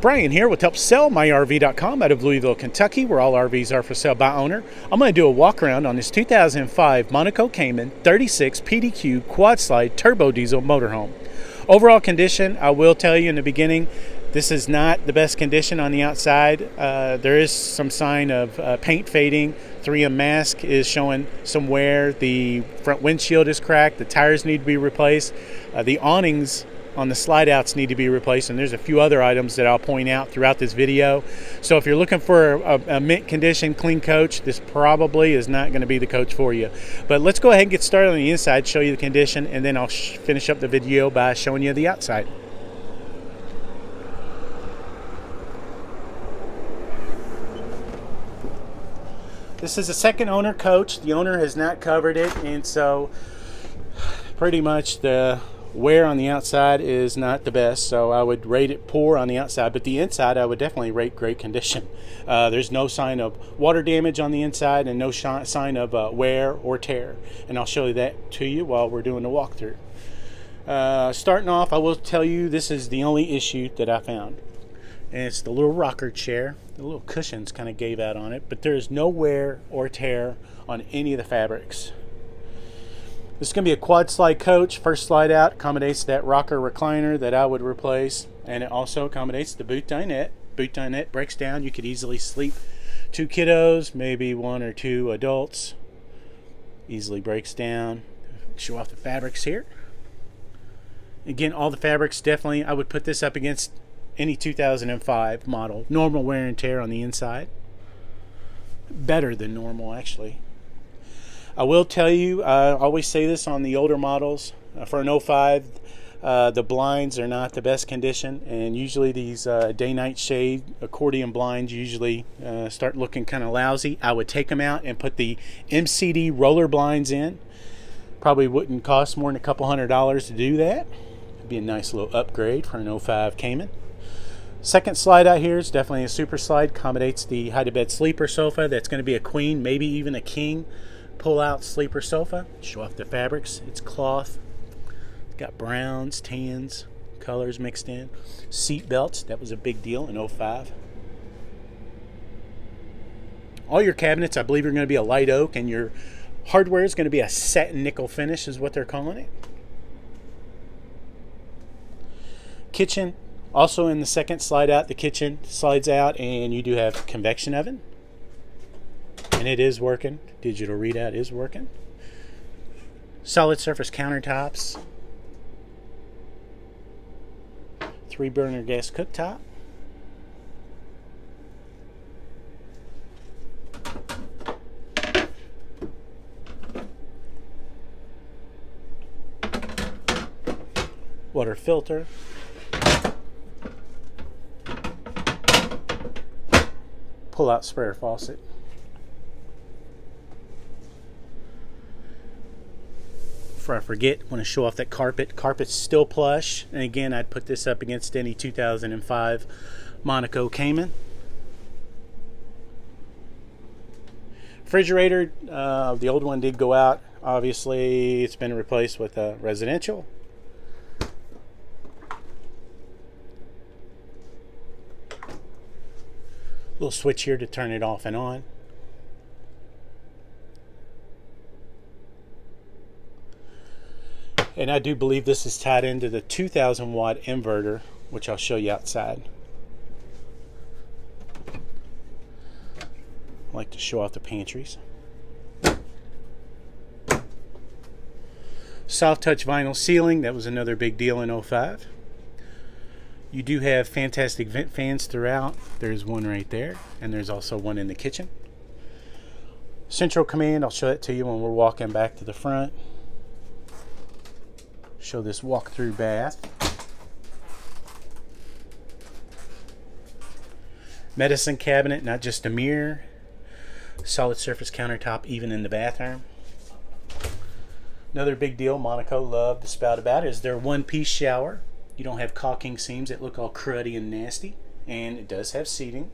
Brian here with HelpSellMyRV.com out of Louisville, Kentucky, where all RVs are for sale by owner. I'm going to do a walk around on this 2005 Monaco Cayman 36PDQ quad slide turbo diesel motorhome. Overall condition, I will tell you in the beginning, this is not the best condition on the outside. There is some sign of paint fading. 3M mask is showing some wear. The front windshield is cracked. The tires need to be replaced. The awnings on the slide outs need to be replaced, and there's a few other items that I'll point out throughout this video. So if you're looking for a mint condition clean coach, this probably is not going to be the coach for you. But let's go ahead and get started on the inside, show you the condition, and then I'll finish up the video by showing you the outside. This is a second owner coach. The owner has not covered it, and so pretty much the wear on the outside is not the best, so I would rate it poor on the outside, but the inside I would definitely rate great condition. There's no sign of water damage on the inside and no sign of wear or tear, and I'll show you that to you while we're doing the walkthrough. Starting off, I will tell you this is the only issue that I found, and it's the little rocker chair. The little cushions kind of gave out on it, but there is no wear or tear on any of the fabrics. This is going to be a quad slide coach. First slide out accommodates that rocker recliner that I would replace, and it also accommodates the boot dinette. Boot dinette breaks down. You could easily sleep two kiddos, maybe one or two adults. Easily breaks down. Show off the fabrics here. Again, all the fabrics, definitely I would put this up against any 2005 model. Normal wear and tear on the inside. Better than normal, actually. I will tell you, I always say this on the older models, for an 05, the blinds are not the best condition, and usually these day-night shade accordion blinds usually start looking kind of lousy. I would take them out and put the MCD roller blinds in. Probably wouldn't cost more than a couple $100 to do that. It'd be a nice little upgrade for an 05 Cayman. Second slide out here is definitely a super slide. Accommodates the hide-to-bed sleeper sofa. That's going to be a queen, maybe even a king. Pull-out sleeper sofa. Show off the fabrics. It's cloth. It's got browns, tans, colors mixed in. Seat belts. That was a big deal in 05. All your cabinets, I believe, are going to be a light oak, and your hardware is going to be a satin nickel finish, is what they're calling it. Kitchen. Also in the second slide out, the kitchen slides out, and you do have convection oven. And it is working. Digital readout is working. Solid surface countertops. 3-burner gas cooktop. Water filter. Pull-out sprayer faucet. I forget, want to show off that carpet. Carpet's still plush, and again, I'd put this up against any 2005 Monaco Cayman. Refrigerator, the old one did go out. Obviously, it's been replaced with a residential. Little switch here to turn it off and on. And I do believe this is tied into the 2,000 watt inverter, which I'll show you outside. I like to show off the pantries. Soft touch vinyl ceiling, that was another big deal in 05. You do have fantastic vent fans throughout. There's one right there, and there's also one in the kitchen. Central command, I'll show that to you when we're walking back to the front. Show this walk-through bath. Medicine cabinet, not just a mirror. Solid surface countertop even in the bathroom. Another big deal Monaco loved to spout about is their one-piece shower. You don't have caulking seams that look all cruddy and nasty. And it does have seating.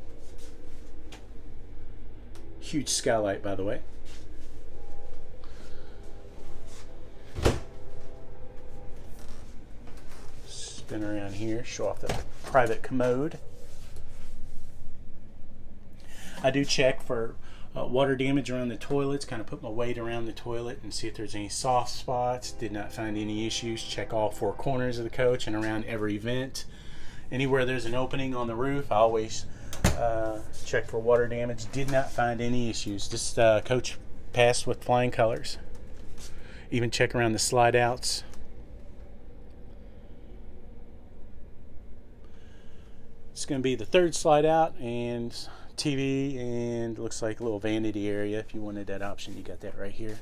Huge skylight, by the way. Spin around here, show off the private commode. I do check for water damage around the toilets, kind of put my weight around the toilet and see if there's any soft spots. Did not find any issues. Check all four corners of the coach and around every vent. Anywhere there's an opening on the roof, I always check for water damage. Did not find any issues. This coach passed with flying colors. Even check around the slide outs. It's going to be the third slide out and TV, and looks like a little vanity area. If you wanted that option, you got that right here.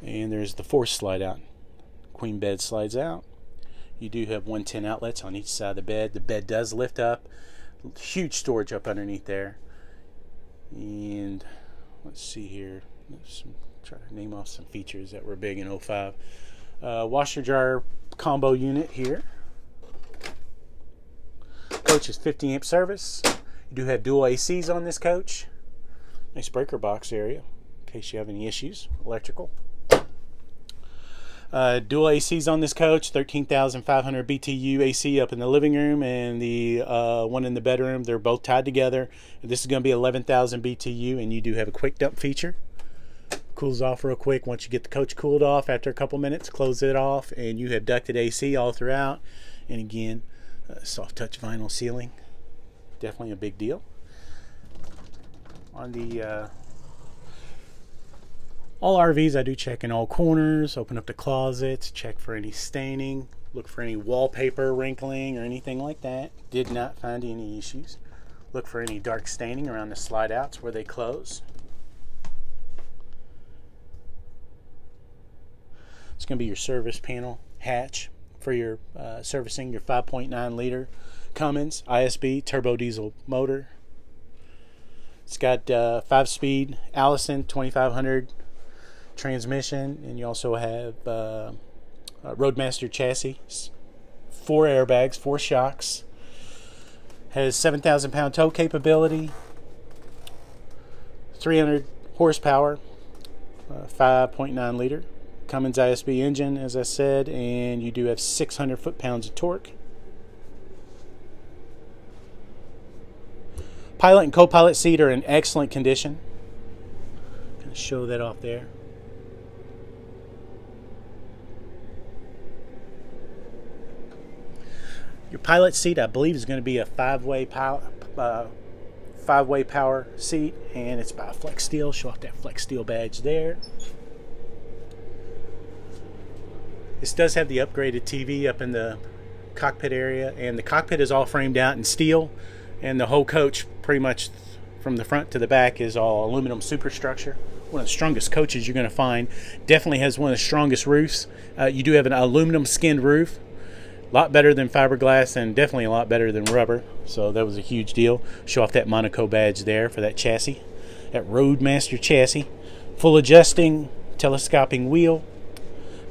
And there's the fourth slide out. Queen bed slides out. You do have 110 outlets on each side of the bed. The bed does lift up. Huge storage up underneath there. And let's see here. Let's try to name off some features that were big in 05. Washer dryer combo unit here. Coach is 50 amp service. You do have dual ACs on this coach. Nice breaker box area in case you have any issues electrical. Dual ACs on this coach, 13,500 BTU AC up in the living room, and the one in the bedroom, they're both tied together. This is going to be 11,000 BTU, and you do have a quick dump feature. Cools off real quick. Once you get the coach cooled off, after a couple minutes, close it off, and you have ducted AC all throughout. And again, soft touch vinyl ceiling, definitely a big deal. On the all RVs, I do check in all corners, open up the closets, check for any staining, look for any wallpaper wrinkling or anything like that. Did not find any issues. Look for any dark staining around the slide outs where they close. It's going to be your service panel hatch for your servicing, your 5.9 liter Cummins ISB turbo diesel motor. It's got 5-speed Allison 2500 transmission, and you also have a Roadmaster chassis, 4 airbags, 4 shocks, has 7,000 pound tow capability, 300 horsepower, 5.9 liter Cummins ISB engine, as I said, and you do have 600 foot-pounds of torque. Pilot and co-pilot seat are in excellent condition. Show that off there. Your pilot seat, I believe, is going to be a five-way power seat, and it's by Flexsteel. Show off that Flexsteel badge there. This does have the upgraded TV up in the cockpit area, and the cockpit is all framed out in steel, and the whole coach, pretty much from the front to the back, is all aluminum superstructure. One of the strongest coaches you're going to find. Definitely has one of the strongest roofs. You do have an aluminum skinned roof. A lot better than fiberglass, and definitely a lot better than rubber. So that was a huge deal. Show off that Monaco badge there for that chassis. That Roadmaster chassis. Full adjusting telescoping wheel.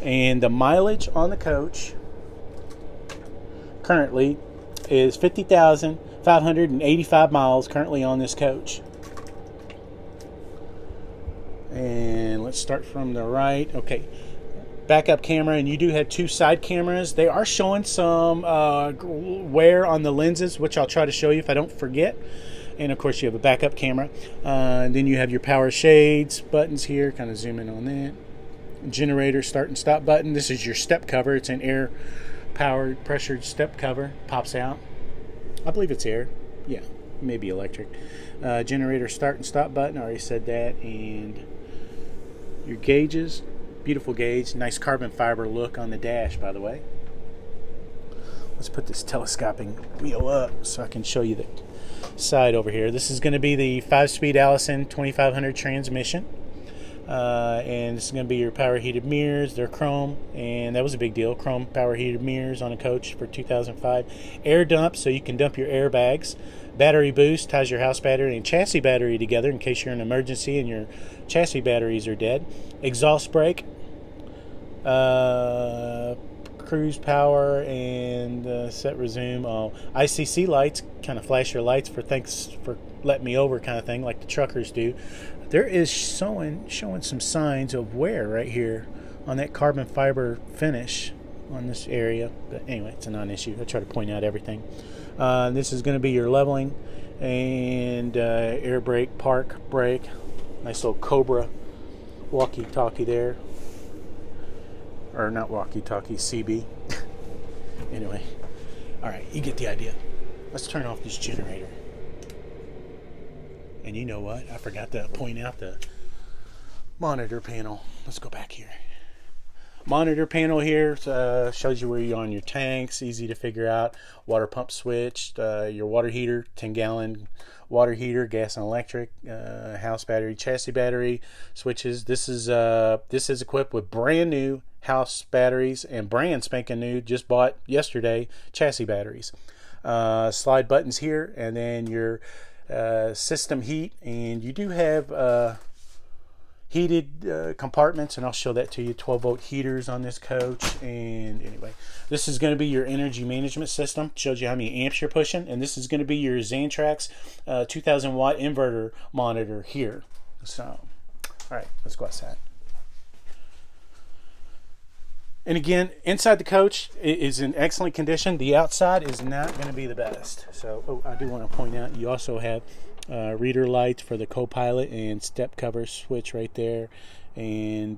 And the mileage on the coach currently is 50,585 miles currently on this coach. And let's start from the right. Okay, backup camera, and you do have 2 side cameras. They are showing some wear on the lenses, which I'll try to show you if I don't forget. And of course you have a backup camera, and then you have your power shades buttons here. Kind of zoom in on that. Generator start and stop button. This is your step cover. It's an air powered pressured step cover, pops out. I believe it's air. Yeah, maybe electric. Generator start and stop button, I already said that. And your gauges, beautiful gauge, nice carbon fiber look on the dash, by the way. Let's put this telescoping wheel up so I can show you the side over here. This is going to be the 5-speed Allison 2500 transmission. And this is going to be your power heated mirrors. They're chrome, and that was a big deal. Chrome power heated mirrors on a coach for 2005. Air dump, so you can dump your airbags. Battery boost, ties your house battery and chassis battery together in case you're in an emergency and your chassis batteries are dead. Exhaust brake, cruise power, and set resume. Oh, ICC lights, kind of flash your lights for thanks for letting me over kind of thing, like the truckers do. There is showing some signs of wear right here on that carbon fiber finish. on this area, but anyway, it's a non-issue. I try to point out everything. This is going to be your leveling and air brake, park brake. Nice little Cobra walkie-talkie there, or not walkie-talkie, CB. Anyway, all right, you get the idea. Let's turn off this generator. And you know what? I forgot to point out the monitor panel. Let's go back here. Monitor panel here shows you where you are on your tanks, easy to figure out. Water pump switched, your water heater, 10-gallon water heater, gas and electric, house battery, chassis battery switches. This is equipped with brand new house batteries and brand spanking new, just bought yesterday, chassis batteries. Slide buttons here, and then your system heat, and you do have heated compartments, and I'll show that to you. 12-volt heaters on this coach. And anyway, this is going to be your energy management system. Shows you how many amps you're pushing, and this is going to be your Xantrex 2000-watt inverter monitor here. So, all right, let's go outside. And again, inside the coach is in excellent condition. The outside is not going to be the best. So, oh, I do want to point out, you also have reader lights for the co-pilot and step cover switch right there, and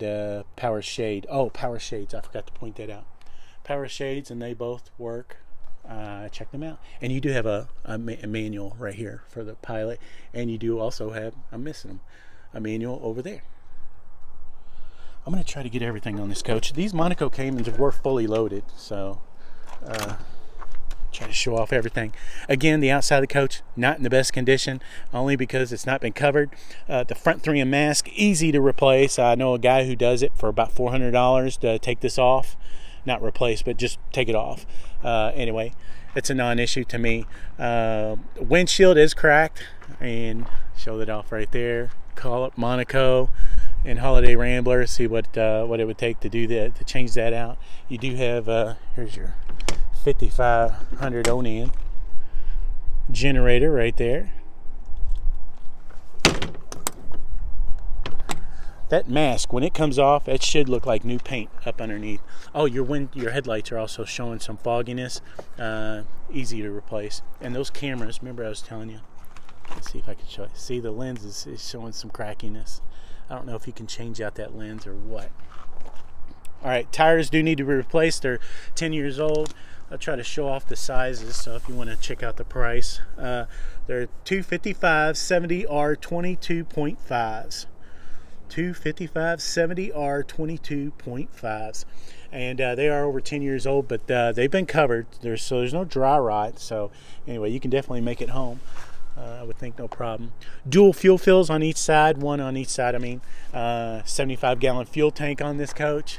power shade. Oh, power shades, I forgot to point that out. Power shades, and they both work. Check them out. And you do have a manual right here for the pilot, and you do also have, I'm missing them, a manual over there. I'm going to try to get everything on this coach. These Monaco Caymans were fully loaded, so try to show off everything. Again, the outside of the coach, not in the best condition, only because it's not been covered. The front 3M mask, easy to replace. I know a guy who does it for about $400 to take this off. Not replace, but just take it off. Anyway, it's a non-issue to me. Windshield is cracked, and show that off right there. Call up Monaco and Holiday Rambler, see what it would take to do that, to change that out. You do have here's your 5500 Onan generator right there. That mask, when it comes off, it should look like new paint up underneath. Oh, your headlights are also showing some fogginess. Easy to replace. And those cameras, remember I was telling you. Let's see if I can show it. See, the lens is showing some crackiness. I don't know if you can change out that lens or what. All right, tires do need to be replaced. They're 10 years old. I'll try to show off the sizes, so if you want to check out the price. They're 255/70R 22.5s. 255/70R 22.5s. And they are over 10 years old, but they've been covered. There's no dry rot. So anyway, you can definitely make it home. I would think no problem. Dual fuel fills on each side, one on each side, I mean. 75-gallon fuel tank on this coach.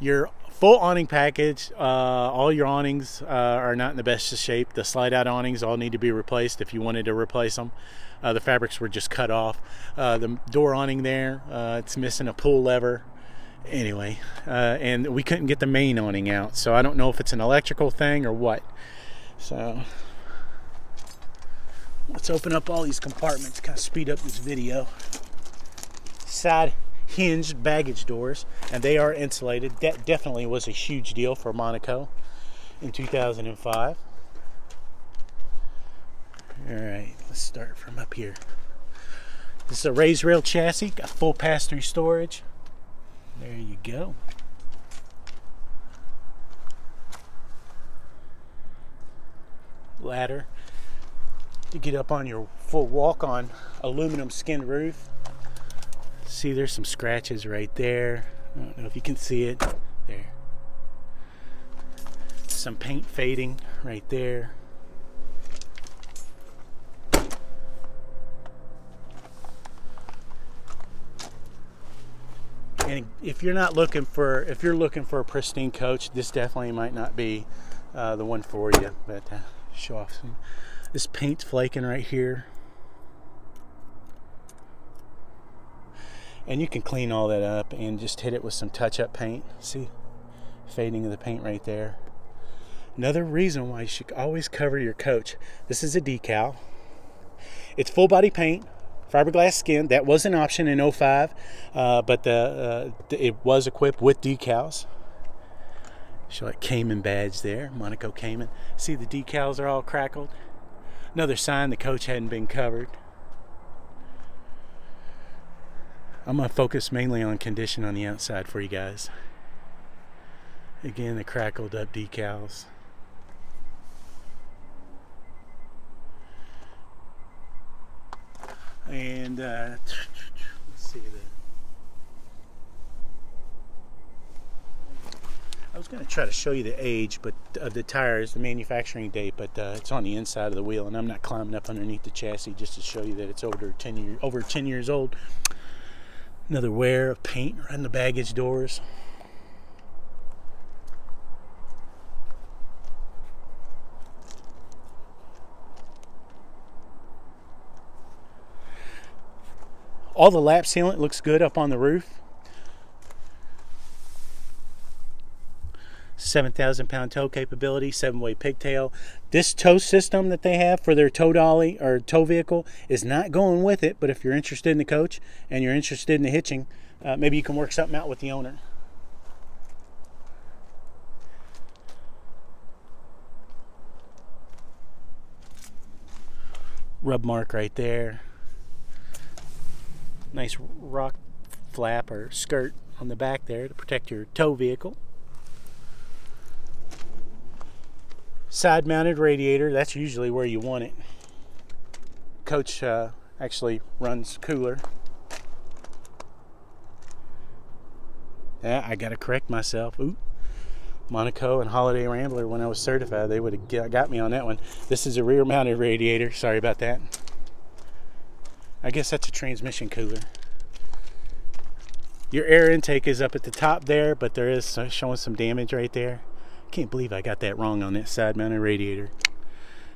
Your full awning package, all your awnings are not in the best of shape. The slide-out awnings all need to be replaced if you wanted to replace them. The fabrics were just cut off. The door awning there, it's missing a pull lever. Anyway, and we couldn't get the main awning out, so I don't know if it's an electrical thing or what. So let's open up all these compartments, kind of speed up this video. Side hinged baggage doors, and they are insulated. That definitely was a huge deal for Monaco in 2005. All right, let's start from up here. This is a raised rail chassis, got full pass-through storage. There you go. Ladder to get up on your full walk-on aluminum skin roof. See, there's some scratches right there. I don't know if you can see it. There. Some paint fading right there. And if you're not looking for, if you're looking for a pristine coach, this definitely might not be the one for you. But show off some. This paint's flaking right here. And you can clean all that up and just hit it with some touch-up paint. See? Fading of the paint right there. Another reason why you should always cover your coach. This is a decal. It's full body paint, fiberglass skin. That was an option in 05, but it was equipped with decals. Show that Cayman badge there, Monaco Cayman. See the decals are all crackled. Another sign the coach hadn't been covered. I'm gonna focus mainly on condition on the outside for you guys. Again, the crackled up decals. And let's see that. I was going to try to show you the age, but of the tires, the manufacturing date, but it's on the inside of the wheel, and I'm not climbing up underneath the chassis just to show you that it's over 10 years old. Another wear of paint around the baggage doors. All the lap sealant looks good up on the roof. 7,000-pound tow capability, 7-way pigtail. This tow system that they have for their tow dolly or tow vehicle is not going with it, but if you're interested in the coach and you're interested in the hitching, maybe you can work something out with the owner. Rub mark right there. Nice rock flap or skirt on the back there to protect your tow vehicle. Side mounted radiator, that's usually where you want it. Coach actually runs cooler. Yeah, I gotta correct myself. Ooh, Monaco and Holiday Rambler, when I was certified, they would have got me on that one. This is a rear mounted radiator, sorry about that. I guess that's a transmission cooler. Your air intake is up at the top there, but there is showing some damage right there. Can't believe I got that wrong on that side mounted radiator.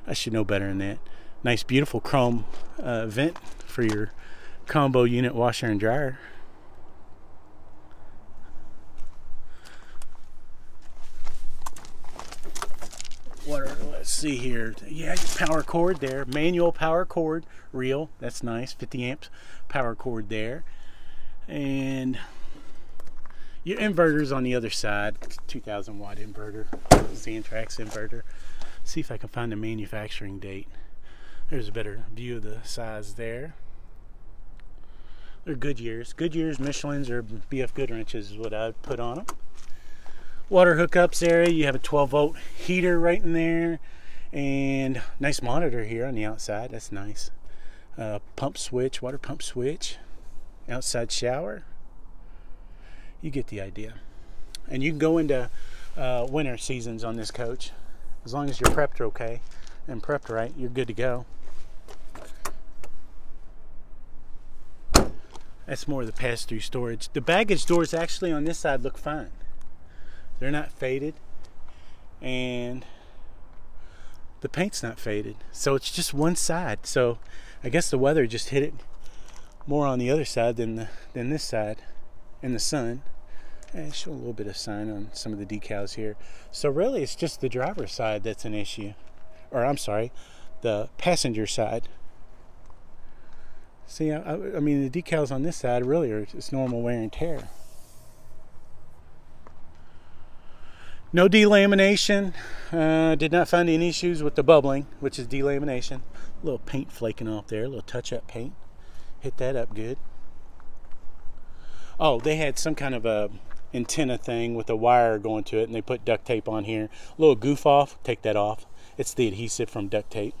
I should know better than that. Nice beautiful chrome vent for your combo unit washer and dryer. Let's see here. Yeah, power cord there. Manual power cord reel. That's nice. 50 amps power cord there. And your inverter's on the other side. It's a 2,000 watt inverter. Xantrex inverter. Let's see if I can find the manufacturing date. There's a better view of the size there. They're Goodyears. Goodyears, Michelins, or BF Goodrich is what I'd put on them. Water hookups area, you have a 12-volt heater right in there, and nice monitor here on the outside. That's nice. Pump switch, water pump switch, outside shower. You get the idea. And you can go into winter seasons on this coach. As long as you're prepped okay and prepped right, you're good to go. That's more of the pass-through storage. The baggage doors actually on this side look fine. They're not faded, and the paint's not faded, so it's just one side. So I guess the weather just hit it more on the other side than this side, and the sun. And show a little bit of sun on some of the decals here. So really, it's just the driver's side that's an issue, or I'm sorry, the passenger side. See, I mean, the decals on this side really are just normal wear and tear. No delamination. Did not find any issues with the bubbling, which is delamination. A little paint flaking off there, a little touch-up paint. Hit that up good. Oh, they had some kind of a antenna thing with a wire going to it, and they put duct tape on here. A little goof off. Take that off. It's the adhesive from duct tape.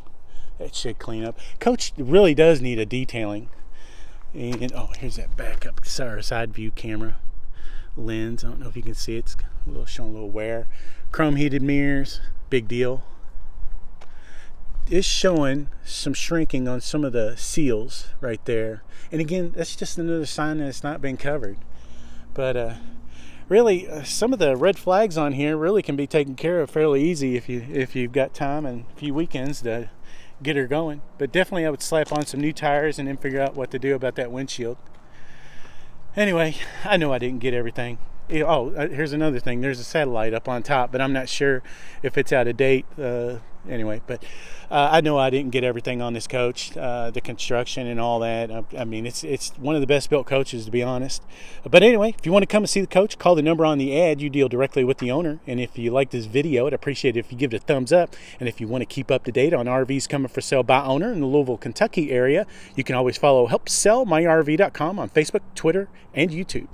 That should clean up. Coach really does need a detailing. And oh, here's that backup side view camera lens. I don't know if you can see it. It's a little showing a little wear. Chrome heated mirrors, big deal. It's showing some shrinking on some of the seals right there, and again, that's just another sign that it's not been covered. But really, some of the red flags on here really can be taken care of fairly easy if you've got time and a few weekends to get her going. But definitely, I would slap on some new tires and then figure out what to do about that windshield. Anyway, I know I didn't get everything. Oh, here's another thing. There's a satellite up on top, but I'm not sure if it's out of date. Anyway, but I know I didn't get everything on this coach, the construction and all that. I mean, it's one of the best built coaches, to be honest. But anyway, if you want to come and see the coach, call the number on the ad. You deal directly with the owner. And if you like this video, I'd appreciate it if you give it a thumbs up. And if you want to keep up to date on RVs coming for sale by owner in the Louisville, Kentucky area, you can always follow HelpSellMyRV.com on Facebook, Twitter, and YouTube.